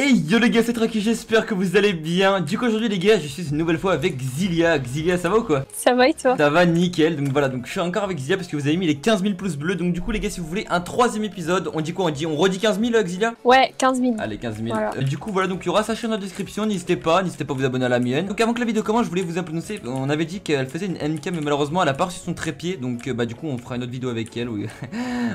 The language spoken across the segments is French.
Et yo les gars, c'est Traki, j'espère que vous allez bien. Du coup aujourd'hui les gars, je suis une nouvelle fois avec Xylia. Xylia, ça va ou quoi? Ça va et toi? Ça va nickel. Donc voilà, donc je suis encore avec Xylia parce que vous avez mis les 15 000 pouces bleus. Donc du coup les gars, si vous voulez un troisième épisode, on dit quoi? On redit 15 000 Xylia? Ouais, 15 000. Allez, 15 000. Voilà. Du coup voilà, donc il y aura sa chaîne dans la description, n'hésitez pas à vous abonner à la mienne. Donc avant que la vidéo commence, je voulais vous annoncer, on avait dit qu'elle faisait une MCAM mais malheureusement elle a pas reçu son trépied. Donc bah du coup on fera une autre vidéo avec elle. Oui.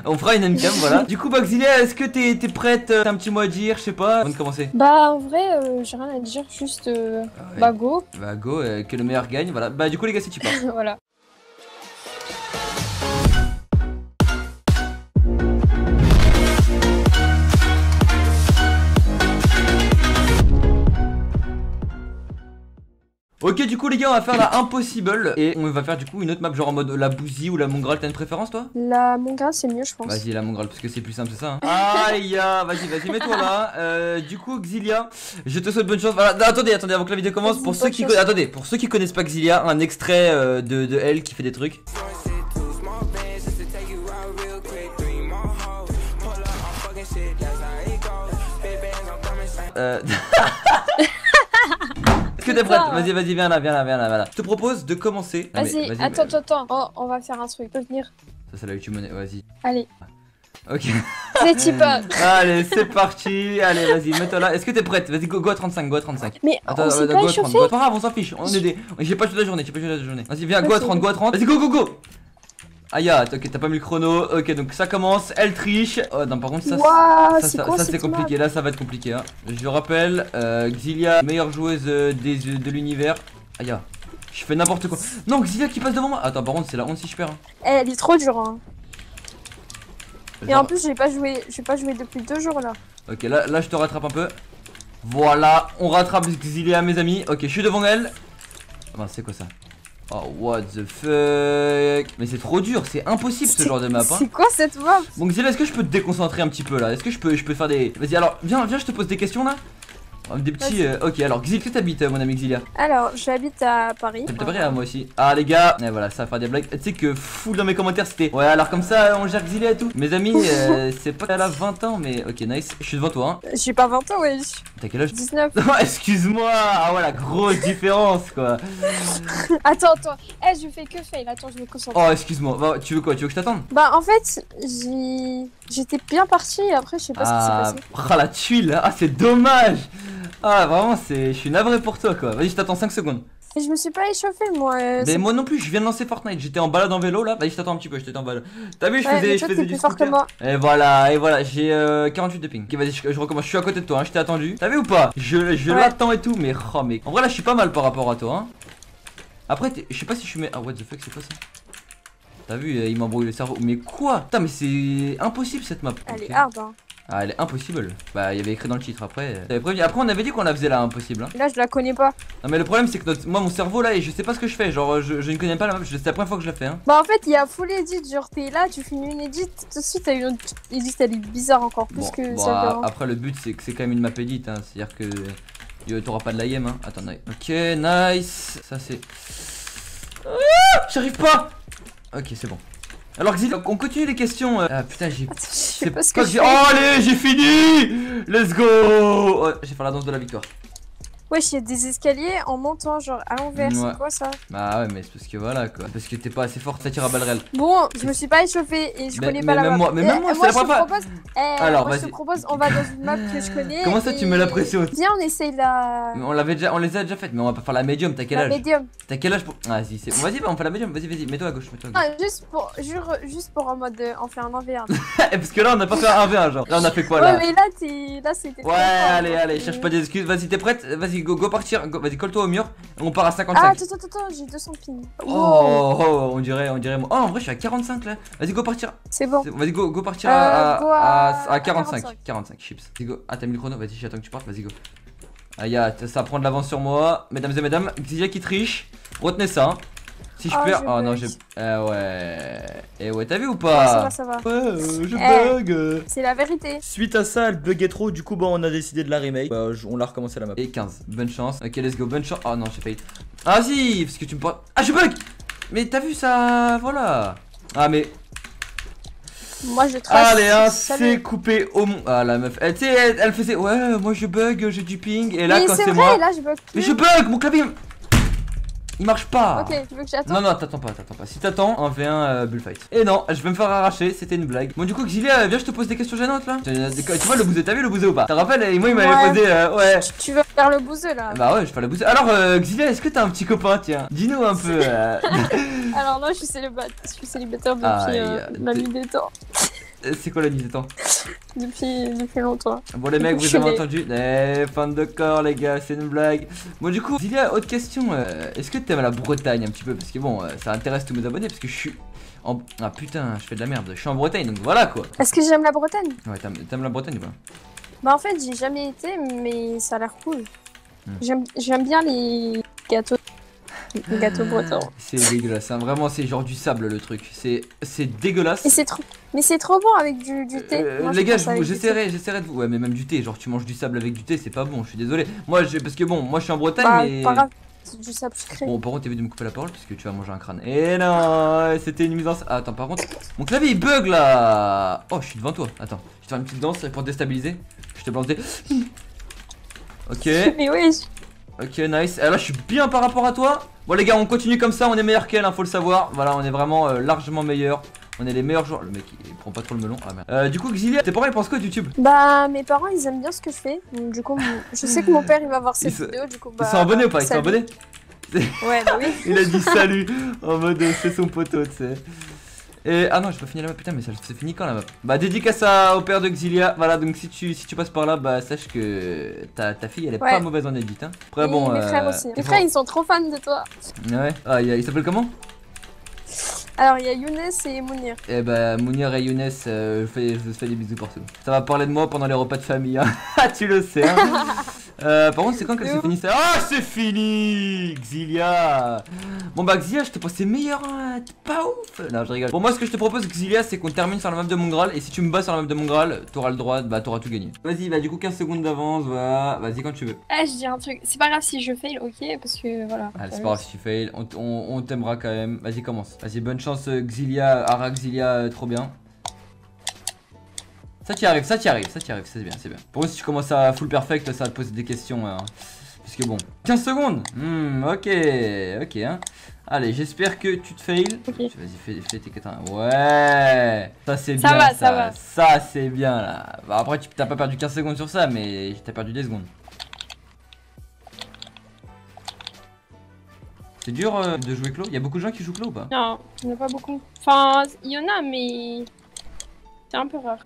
On fera une MCAM, voilà. Du coup bah Xylia, est-ce que t'es prête? T'as un petit mot à dire? Je sais pas. Bah en vrai j'ai rien à dire, juste ouais. Bah go. Bah go, que le meilleur gagne, voilà. Bah du coup les gars c'est tu pars. Voilà. Ok, du coup les gars, on va faire la impossible et on va faire du coup une autre map genre en mode la bousie ou la mongraal. T'as une préférence toi? La mongraal c'est mieux je pense. Vas-y la mongraal parce que c'est plus simple, c'est ça hein. Aïe, vas-y mets-toi là. Du coup Xylia, je te souhaite bonne chance. Voilà, attendez avant que la vidéo commence, pour ceux qui connaissent pas Xylia, un extrait de elle qui fait des trucs. Que t'es prête? Vas-y, viens là, voilà. Je te propose de commencer. Vas-y, attends. Oh, on va faire un truc. Peux venir? Ça, c'est la YouTube monnaie. Vas-y. Allez. Ok. C'est Tipa. Allez, c'est parti. Allez, vas-y, mets-toi là. Est-ce que t'es prête? Vas-y, go à 35, go à 35. Mais attends, on go à 30. Go à... Pas grave, on s'en fiche. On est des... J'ai pas toute la journée, Vas-y, viens, go à 30, Vas-y, go. Aïe, ok, t'as pas mis le chrono. Ok, donc ça commence, elle triche. Oh non, par contre, ça, wow, ça c'est compliqué. Là, ça va être compliqué. Hein. Je rappelle, Xylia, meilleure joueuse de l'univers. Aïe, je fais n'importe quoi. Non, Xylia qui passe devant moi. Attends, par contre, c'est la honte si je perds. Hein. Elle est trop dure. Hein. Genre... Et en plus, j'ai pas joué depuis 2 jours là. Ok, là, je te rattrape un peu. Voilà, on rattrape Xylia, mes amis. Ok, je suis devant elle. Enfin, c'est quoi ça? Oh what the fuck. Mais c'est trop dur, c'est impossible ce genre de map hein. C'est quoi cette map? Bon Xylia, est-ce que je peux te déconcentrer un petit peu là? Est-ce que je peux faire des... Vas-y alors viens je te pose des questions là. Des petits... Ok alors Xylia, que t'habites mon ami Xylia? Alors j'habite à Paris. T'habites à Paris? Ah, moi aussi. Ah les gars, et voilà, ça va faire des blagues. Tu sais que full dans mes commentaires c'était ouais alors comme ça on gère Xylia et tout. Mes amis c'est pas qu'elle a 20 ans mais ok nice. Je suis devant toi hein. J'ai pas 20 ans wesh. Oui. T'as quel âge? 19. Excuse-moi. Ah ouais la grosse différence quoi. Attends hey, je fais que fail. Attends je me concentre. Oh excuse-moi. Bah, tu veux quoi? Tu veux que je t'attende? Bah en fait j'étais bien parti et après je sais pas ce qui s'est passé. Ah la tuile. Ah c'est dommage. Ah vraiment c'est, je suis navré pour toi quoi. Vas-y je t'attends 5 secondes. Et je me suis pas échauffé moi. Mais moi non plus, je viens de lancer Fortnite, j'étais en balade en vélo là. Vas-y je t'attends un petit peu, T'as vu je faisais du scooter. Et voilà, j'ai 48 de ping. Ok vas-y je recommence, je suis à côté de toi, hein, je t'ai attendu. T'as vu ou pas? Je l'attends et tout mais oh mec. En vrai là je suis pas mal par rapport à toi hein. Après je sais pas si je suis... Ah what the fuck c'est quoi ça? T'as vu il m'embrouille le cerveau. Mais quoi? Putain mais c'est impossible cette map. Elle est hard hein. Ah elle est impossible. Bah il y avait écrit dans le titre après. Après on avait dit qu'on la faisait là impossible hein. Là je la connais pas. Non mais le problème c'est que moi mon cerveau là et je sais pas ce que je fais. Genre je ne connais pas la map, c'est la première fois que je la fais hein. Bah en fait il y a full edit, genre t'es là, tu finis une edit, tout de suite t'as une autre edit, elle est bizarre encore plus que ça. Après le but c'est que c'est quand même une map edit hein. C'est à dire que t'auras pas de la game hein. Attends, ok nice. Ça c'est... J'arrive pas. Ok c'est bon. Alors Xylia, on continue les questions. Ah putain j'ai... Oh allez j'ai fini. Let's go. Oh, j'ai fait la danse de la victoire. Wesh il y a des escaliers en montant genre à l'envers, ouais. C'est quoi ça? Bah ouais mais c'est parce que voilà quoi. Parce que t'es pas assez forte, ça tire à balles réelles. Bon je me suis pas échauffé et je connais pas la map. Moi je te propose, on va dans une map que je connais. Comment ça tu mets la pression? Viens on essaye la... On les a déjà faites mais on va pas faire la médium, t'as quel âge? La médium. T'as quel âge pour... Vas-y c'est bon, vas-y on fait la médium, vas-y mets-toi à gauche. Juste pour en mode on fait un 1v1. Parce que là on a pas fait un 1v1 genre. Là on a fait quoi là? Ouais mais là c'était... Ouais allez cherche pas des excuses, vas-y t'es prête? Vas-y go partir, vas-y colle-toi au mur, on part à 55. Ah attends, j'ai 200 ping. Oh on dirait moi. Oh en vrai je suis à 45 là. Vas-y go partir. C'est bon. Vas-y go partir à 45 chips. Vas-y go. Ah t'as mis le chrono, vas-y j'attends que tu partes, vas-y go. Aïe ça prend de l'avance sur moi. Mesdames et mesdames, Xylia qui triche. Retenez ça hein. Si je perds... Oh non j'ai... t'as vu ou pas? Ouais ça va. Ouais je bug. C'est la vérité. Suite à ça elle buguait trop, du coup bon on a décidé de la remake. Bah on l'a recommencé la map. Et 15, bonne chance. Ok let's go, bonne chance. Oh non j'ai failli. Ah si, parce que tu me portes... Ah je bug. Mais t'as vu ça, voilà. Ah mais... Moi je trace. Allez, hein, c'est coupé au monde. Ah la meuf, tu sais, elle faisait ouais, moi je bug, j'ai du ping. Et là, mais quand c'est moi. Là, je bug plus. Mais je bug, mon clavier il marche pas. Ok, tu veux que j'attende? Non, non, t'attends pas. Si t'attends, on fait un bullfight. Et non, je vais me faire arracher, c'était une blague. Bon, du coup, Xylia, viens, je te pose des questions gênantes là. Tu vois le bouseux, t'as vu le bouseux ou pas? T'as rappelé, moi il m'avait posé. Ouais. Tu veux faire le bouseux là? Bah ouais, je fais le bouseux. Alors, Xylia, est-ce que t'as un petit copain? Tiens, dis-nous un peu. Alors, non, je suis célibataire depuis la nuit des temps. C'est quoi la nuit des temps? Depuis longtemps. Bon les mecs, vous avez entendu. Eh, fin de corps les gars, c'est une blague. Bon du coup, Xylia, autre question. Est-ce que t'aimes la Bretagne un petit peu? Parce que bon, ça intéresse tous mes abonnés parce que je suis en... Ah putain, je fais de la merde. Je suis en Bretagne, donc voilà quoi. Est-ce que j'aime la Bretagne? Ouais, t'aimes la Bretagne ou pas? Bah en fait, j'ai jamais été, mais ça a l'air cool. J'aime bien les gâteaux. Le gâteau breton. C'est dégueulasse, hein. Vraiment c'est genre du sable le truc. C'est dégueulasse. Et mais c'est trop bon avec du thé. Moi, les gars, j'essaierai de vous. Ouais mais même du thé, genre tu manges du sable avec du thé, c'est pas bon, je suis désolé. Moi parce que bon, moi je suis en Bretagne mais... Pas grave, c'est du sable sucré. Bon par contre t'es vu de me couper la parole parce que tu vas manger un crâne. Et non, c'était une nuisance. Attends par contre, mon clavier il bug là. Oh je suis devant toi, attends, je vais faire une petite danse pour te déstabiliser. Je te balance des... Ok. Mais oui Ok nice, là je suis bien par rapport à toi. Bon les gars on continue comme ça, on est meilleur qu'elle hein, faut le savoir. Voilà on est vraiment largement meilleur. On est les meilleurs joueurs. Le mec il prend pas trop le melon. Ah merde. Du coup Xylia, tes parents ils pensent quoi de YouTube? Bah mes parents ils aiment bien ce que je fais. Donc, du coup je sais que mon père il va voir cette vidéo du coup bah... Ils sont abonnés ou pas? Ils sont abonnés? Ouais bah oui. Il a dit salut en mode c'est son poteau tu sais. Et ah non j'ai pas fini la map putain mais ça c'est fini quand la map? Bah dédicace au père de Xylia. Voilà donc si tu passes par là bah sache que ta fille elle est pas mauvaise en edit hein. Après bon mes frères aussi. Mes frères ils sont trop fans de toi. Ouais. Ah ils s'appellent comment? Alors il y a Younes et Mounir. Et bah Mounir et Younes je vous fais des bisous partout. Ça va parler de moi pendant les repas de famille hein. Tu le sais hein. Par contre c'est quand que c'est fini ça? Ah c'est fini Xylia. Bon bah Xylia je te pensais meilleur hein. T'es pas ouf. Non je rigole. Bon moi ce que je te propose Xylia c'est qu'on termine sur la map de Mongraal. Et si tu me bats sur la map de Mongraal t'auras le droit, bah t'auras tout gagné. Vas-y bah du coup 15 secondes d'avance. Bah vas-y quand tu veux. Ah je dis un truc. C'est pas grave si je fail ok parce que voilà. Ah c'est pas grave si tu fail. On t'aimera quand même. Vas-y commence. Vas-y bonne chance Xylia. Ara Xylia trop bien. Ça t'y arrive, c'est bien, c'est bien. Pour moi, si tu commences à full perfect, ça va te poser des questions. Parce que bon, 15 secondes. Ok. Hein. Allez, j'espère que tu te fail. Okay. Vas-y, fais tes catins. Ouais. Ça, c'est bien. Ça va. Ça, c'est bien là. Bah, après, tu t'as pas perdu 15 secondes sur ça, mais t'as perdu des secondes. C'est dur de jouer clos. Il y a beaucoup de gens qui jouent clos ou pas? Non, il n'y en a pas beaucoup. Enfin, il y en a, mais c'est un peu rare.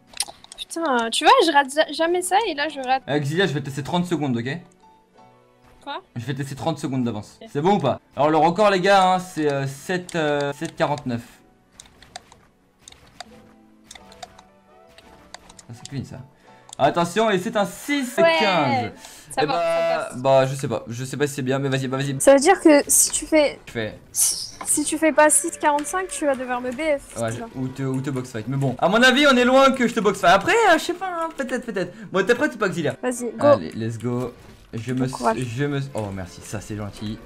Putain, tu vois, je rate jamais ça et là je rate. Xylia, je vais te laisser 30 secondes, ok? Quoi? Je vais te laisser 30 secondes d'avance. Okay. C'est bon ou pas? Alors, le record, les gars, hein, c'est 7,49. Ah, c'est clean ça. Attention, et c'est un 6,15. Ouais, ça va, ça passe. Bah, je sais pas si c'est bien, mais vas-y. Ça veut dire que si tu fais. Si tu fais pas 6,45, tu vas devoir me BF. Ouais, ou te box fight. Mais bon, à mon avis, on est loin que je te box fight. Après, je sais pas, hein, peut-être. Bon, t'es prête ou pas, Xylia? Vas-y, go. Allez, let's go. Je me. Oh, merci, ça c'est gentil.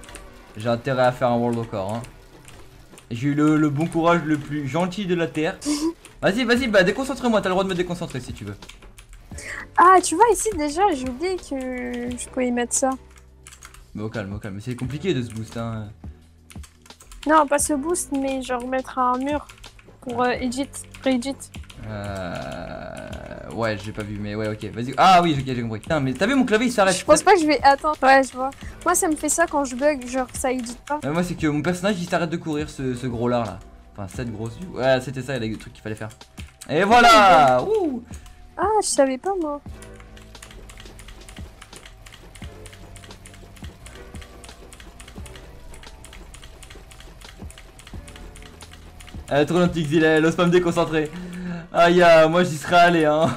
J'ai intérêt à faire un world record. Hein. J'ai eu le bon courage le plus gentil de la terre. Vas-y, bah déconcentre-moi. T'as le droit de me déconcentrer si tu veux. Ah, tu vois, ici déjà, j'ai oublié que je pouvais y mettre ça. Mais au calme. C'est compliqué de se boost, hein. Non, pas ce boost, mais genre mettre un mur pour edit. Ouais, j'ai pas vu, mais ouais, ok, vas-y. Ah oui, ok, j'ai compris. Putain, mais t'as vu mon clavier, il s'arrête. Je pense pas que je vais attendre. Ouais, je vois. Moi, ça me fait ça quand je bug, genre ça edit pas. Mais moi, c'est que mon personnage, il s'arrête de courir, ce gros lard là. Enfin, cette grosse. Ouais, c'était ça, il y a des trucs qu'il fallait faire. Et voilà. Ouh. Ah, je savais pas, moi. Elle est trop gentille Xylia, elle ose pas me déconcentrer. Aïe, moi j'y serais allé hein.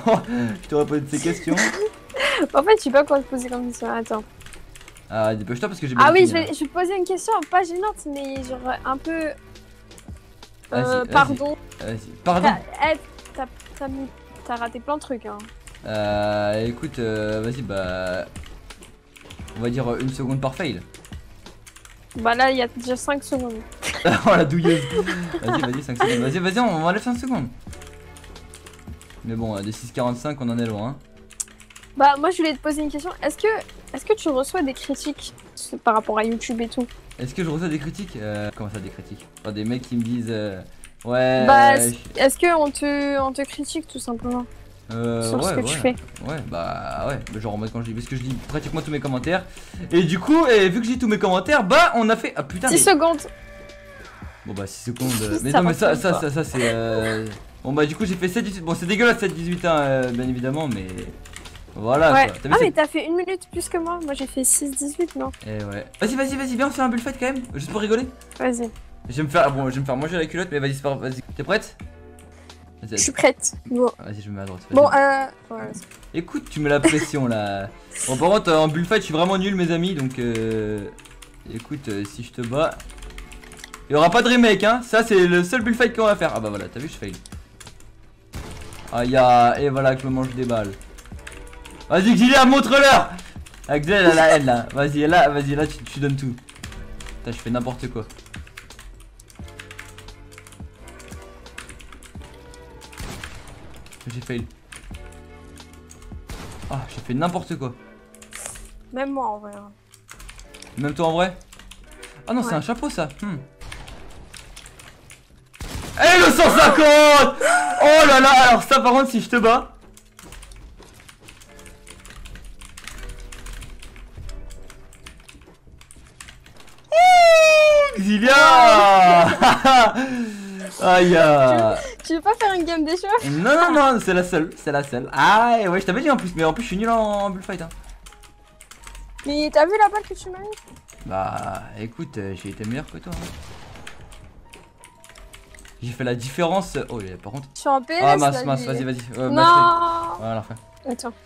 Je t'aurais posé ces questions. En fait, je sais pas quoi te poser comme question, attends. Ah, dépêche-toi parce que j'ai bien fini. Ah oui, je vais te poser une question, pas gênante, mais genre un peu... pardon. Vas-y, pardon. T'as raté plein de trucs hein. Écoute, vas-y, bah... On va dire une seconde par fail. Bah là, il y a déjà 5 secondes. Oh la douilleuse. Vas-y, 5 secondes. Vas-y, on enlève 5 secondes. Mais bon, des 6,45, on en est loin. Hein. Bah, moi, je voulais te poser une question. Est-ce que tu reçois des critiques par rapport à YouTube et tout? Est-ce que je reçois des critiques? Comment ça, des critiques? Enfin, des mecs qui me disent... ouais... Bah, est-ce qu'on te critique, tout simplement? Sur ouais, ce que ouais. Tu fais. Ouais, bah ouais, bah, genre en mode quand je dis, parce que je lis pratiquement tous mes commentaires. Et du coup, et vu que j'ai tous mes commentaires, bah on a fait... Ah putain 10 secondes. Bon bah 6 secondes... mais ça non mais ça c'est... Bon bah du coup j'ai fait 7-18... Bon c'est dégueulasse 7-18 hein, bien évidemment, mais... Voilà ouais. Quoi. Ah mais t'as fait 1 minute plus que moi, moi j'ai fait 6-18 non. Et ouais... Vas-y, viens on fait un bullfight quand même, juste pour rigoler. Vas-y. Bon, je vais me faire manger la culotte, mais vas-y, t'es prête? Je suis prête. Bon. Vas-y, je me mets à droite. Bon, ouais. Écoute, tu mets la pression là. Bon, par contre, en bullfight, je suis vraiment nul, mes amis. Donc, écoute, si je te bats, il y aura pas de remake, hein. Ça, c'est le seul bullfight qu'on va faire. Ah bah voilà, t'as vu, je fail. Ah, y'a. Et voilà, que je me mange des balles. Vas-y, Xylia, montre-leur. Ah, Xylia, elle a la haine là. Vas-y, là, tu donnes tout. Putain, je fais n'importe quoi. J'ai fail. Ah, j'ai fait n'importe quoi. Même moi en vrai. Même toi en vrai? Ah non, ouais. C'est un chapeau ça. Eh le 150. Oh là là, alors ça par contre si je te bats. Ouh Xylia. Aïe. Tu veux pas faire une game d'échauffement? Non, c'est la seule, Ah ouais, je t'avais dit en plus, mais en plus je suis nul en bullfight hein. Mais t'as vu la balle que tu m'as mis? Bah écoute, j'ai été meilleur que toi hein. J'ai fait la différence. Oh par contre. Je suis en PLS. Ah mince, vas-y Non voilà,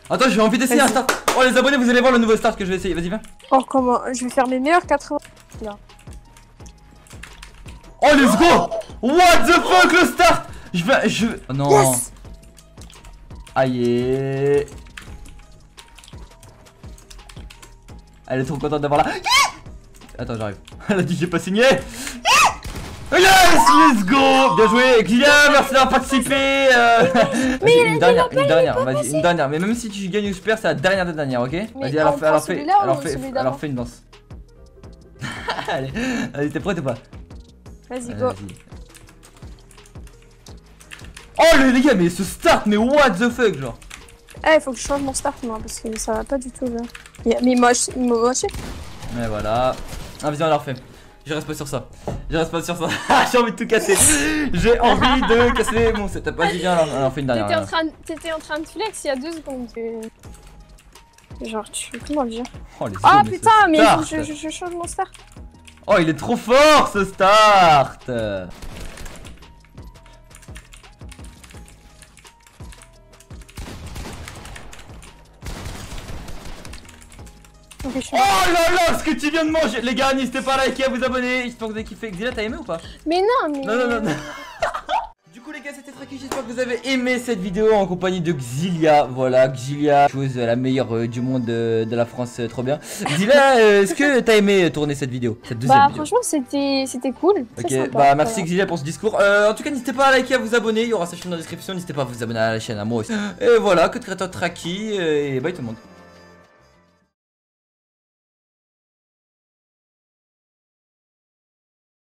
Attends, j'ai envie d'essayer un start. Oh les abonnés, vous allez voir le nouveau start que je vais essayer, vas-y viens. Oh comment? Je vais faire mes meilleurs 80. Là. Oh let's go. What the fuck le start. Je... Oh non. Yes. Aïe. Elle est trop contente d'avoir la... Attends j'arrive. Elle a dit j'ai pas signé. Yes. Let's go. Bien joué Xylia, merci d'avoir participé. Une dernière. Mais même si tu gagnes ou super, c'est la dernière des dernières, ok? Vas-y alors fais une danse. Allez, t'es prête ou pas? Vas-y go. Oh les gars, mais ce start, mais what the fuck genre. Eh faut que je change mon start moi parce que ça va pas du tout là. Mais moche, moche. Mais voilà. Ah vas-y on la refait. Je reste pas sur ça. J'ai envie de tout casser. J'ai envie de casser mon setup. Vas-y viens alors, on en fait une dernière. T'étais en train de flex il y a 2 secondes. Genre tu... Comment dire? Oh les gars, mais putain mais je change mon start. Oh il est trop fort ce start. Oh là là, ce que tu viens de manger. Les gars, n'hésitez pas à liker, à vous abonner. J'espère que vous avez kiffé. Xylia, t'as aimé ou pas? Non. Du coup les gars, c'était Traki, j'espère que vous avez aimé cette vidéo en compagnie de Xylia. Voilà, Xylia, chose la meilleure du monde de la France, trop bien. Xylia, est-ce que t'as aimé tourner cette vidéo, cette deuxième vidéo? Franchement, c'était cool. Ok, sympa, bah merci Xylia pour ce discours. En tout cas, n'hésitez pas à liker, à vous abonner. Il y aura sa chaîne dans la description. N'hésitez pas à vous abonner à la chaîne, à moi aussi. Et voilà, code créateur Traki. Et bye tout le monde.